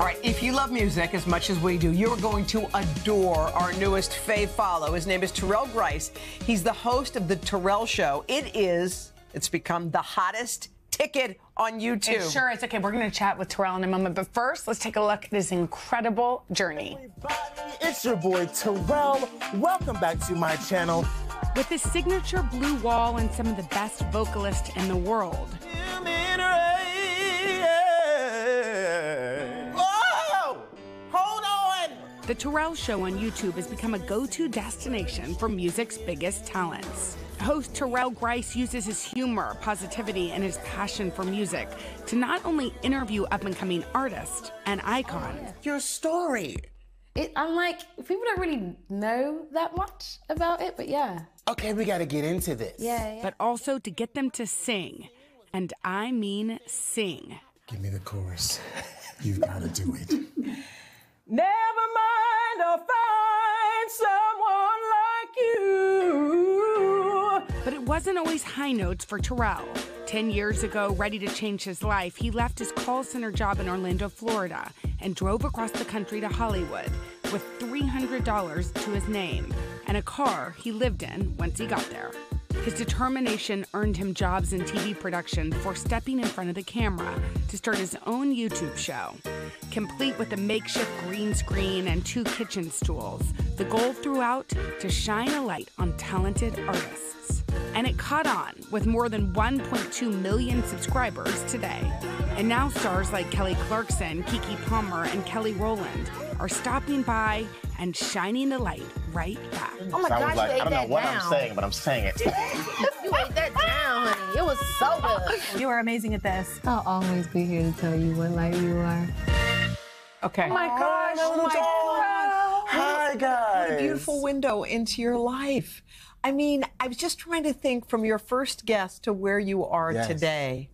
All right, if you love music as much as we do, you're going to adore our newest fave follow. His name is Terrell Grice. He's the host of The Terrell Show. It's become the hottest ticket on YouTube. It sure is. Okay, we're going to chat with Terrell in a moment, but first, let's take a look at his incredible journey. Everybody, it's your boy Terrell. Welcome back to my channel. With his signature blue wall and some of the best vocalists in the world. The Terrell Show on YouTube has become a go-to destination for music's biggest talents. Host Terrell Grice uses his humor, positivity, and his passion for music to not only interview up-and-coming artists and icons. Your story. I'm like, people don't really know that much about it, but yeah. Okay, we gotta get into this. Yeah. But also to get them to sing, and I mean sing. Give me the chorus. You've gotta do it. Never mind, I'll find someone like you. But it wasn't always high notes for Terrell. 10 years ago, ready to change his life, he left his call center job in Orlando, Florida, and drove across the country to Hollywood with $300 to his name and a car he lived in once he got there. His determination earned him jobs in TV production before stepping in front of the camera to start his own YouTube show. Complete with a makeshift green screen and 2 kitchen stools, the goal throughout to shine a light on talented artists. And it caught on with more than 1.2 million subscribers today. And now stars like Kelly Clarkson, Keke Palmer, and Kelly Rowland are stopping by and shining the light right back. Oh my gosh, like, I don't know what I'm saying, but I'm saying it. You ate that down, honey. It was so good. You are amazing at this. I'll always be here to tell you what light you are. Okay. Oh my gosh. Oh my gosh. Hi, guys. What a beautiful window into your life. I mean, I was just trying to think from your first guest to where you are today.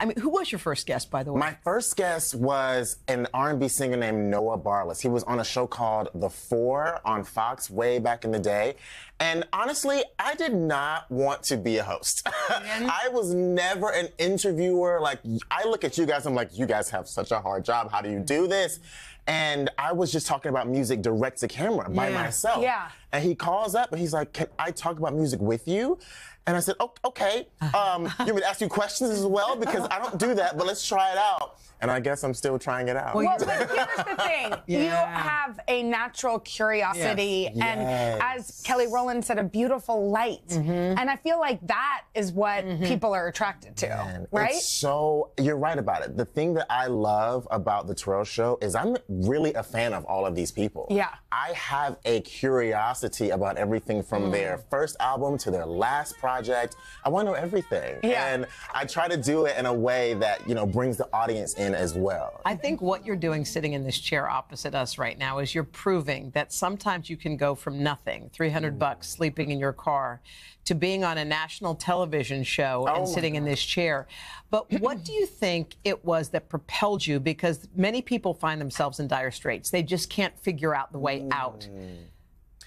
I mean, who was your first guest, by the way? My first guest was an R&B singer named Noah Barless. He was on a show called The Four on Fox way back in the day. And honestly, I did not want to be a host. I was never an interviewer. Like, I look at you guys, I'm like, you guys have such a hard job. How do you do this? And I was just talking about music direct to camera by myself. Yeah. And he calls up and he's like, can I talk about music with you? And I said, oh, okay. You want me to ask you questions as well? Because I don't do that, but let's try it out. And I guess I'm still trying it out. Well, but here's the thing. Yeah. You have a natural curiosity. Yes. And as Kelly Rowland said, a beautiful light. And I feel like that is what people are attracted to, right? So you're right about it. The thing that I love about The Terrell Show is I'm really a fan of all of these people. Yeah. I have a curiosity about everything from their first album to their last project. I want to know everything. Yeah. And I try to do it in a way that, you know, brings the audience in as well. I think what you're doing sitting in this chair opposite us right now is you're proving that sometimes you can go from nothing, 300 bucks sleeping in your car, to being on a national television show and sitting in this chair. But what do you think it was that propelled you? Because many people find themselves in dire straits. They just can't figure out the way out.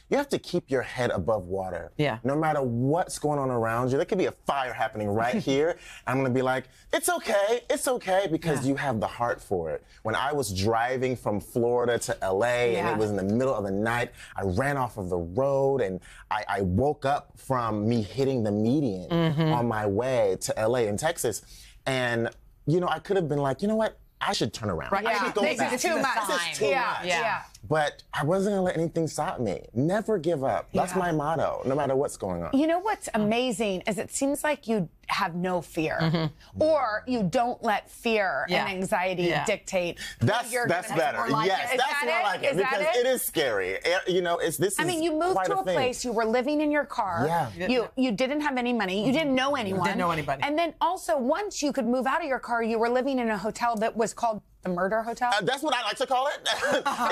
You have to keep your head above water. Yeah. No matter what's going on around you, there could be a fire happening right here. I'm gonna be like, it's okay, because you have the heart for it. When I was driving from Florida to LA and it was in the middle of the night, I ran off of the road and I woke up from me hitting the median on my way to LA in Texas. And, you know, I could have been like, you know what? I should turn around. Right. Yeah. I should go back. This is too much. This is too much. Yeah. But I wasn't gonna let anything stop me. Never give up. That's my motto, no matter what's going on. You know what's amazing is it seems like you have no fear, or you don't let fear and anxiety dictate. That's better. Like yes, that's more like it because it is scary. You know, it's this. I mean, you moved to a place. You were living in your car. Yeah. You didn't have any money. You didn't know anyone. Didn't know anybody. And then also once you could move out of your car, you were living in a hotel that was called The Murder Hotel? That's what I like to call it.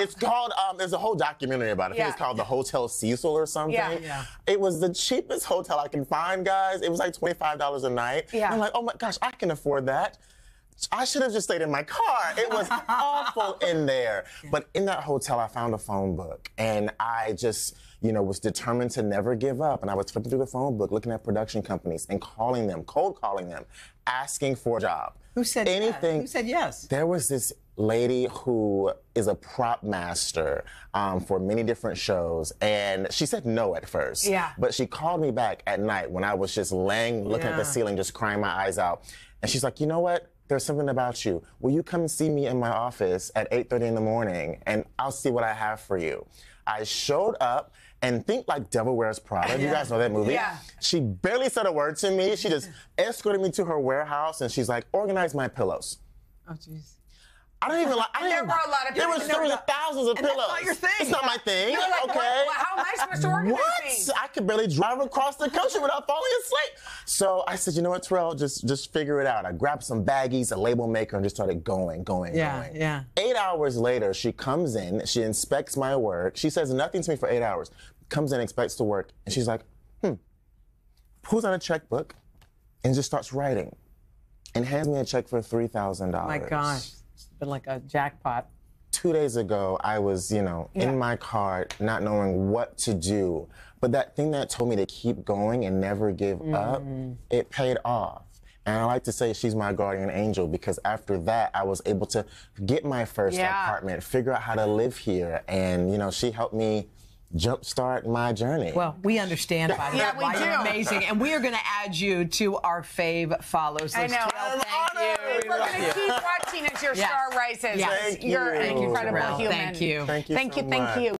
It's called, there's a whole documentary about it. I think it's called the Hotel Cecil or something. Yeah. It was the cheapest hotel I can find, guys. It was like $25 a night. Yeah. And I'm like, oh my gosh, I can afford that. I should have just stayed in my car. It was awful in there. But in that hotel, I found a phone book. And I just, you know, was determined to never give up. And I was flipping through the phone book, looking at production companies and calling them, cold calling them, asking for a job. Who said anything? Who said yes? There was this lady who is a prop master for many different shows, and she said no at first. Yeah. But she called me back at night when I was just laying, looking at the ceiling, just crying my eyes out. And she's like, you know what? There's something about you. Will you come see me in my office at 8:30 in the morning, and I'll see what I have for you. I showed up, and think like Devil Wears Prada. Yeah. You guys know that movie? Yeah. She barely said a word to me. She just escorted me to her warehouse, and she's like, organize my pillows. Oh, jeez. I don't even like, there were a lot of pillows. There were thousands of pillows. That's not your thing. It's not my thing. You're like, okay. Well, how am I supposed to organize things? I could barely drive across the country without falling asleep. So I said, you know what, Terrell, just figure it out. I grabbed some baggies, a label maker, and just started going. Yeah. 8 hours later, she comes in, she inspects my work. She says nothing to me for 8 hours. Comes in, expects to work, and she's like, pulls out a checkbook and just starts writing and hands me a check for $3,000. Oh my gosh. Been like a jackpot. 2 days ago, I was, you know, in my car, not knowing what to do. But that thing that told me to keep going and never give up, it paid off. And I like to say she's my guardian angel, because after that, I was able to get my first apartment, figure out how to live here. And, you know, she helped me jumpstart my journey. Well, we understand about that. Yeah, we do. You're amazing. And we are going to add you to our fave follows list. I know. Well, thank you. We're going to keep watching as your star rises. Yes. You're an incredible human. Thank you. Thank you. Thank you.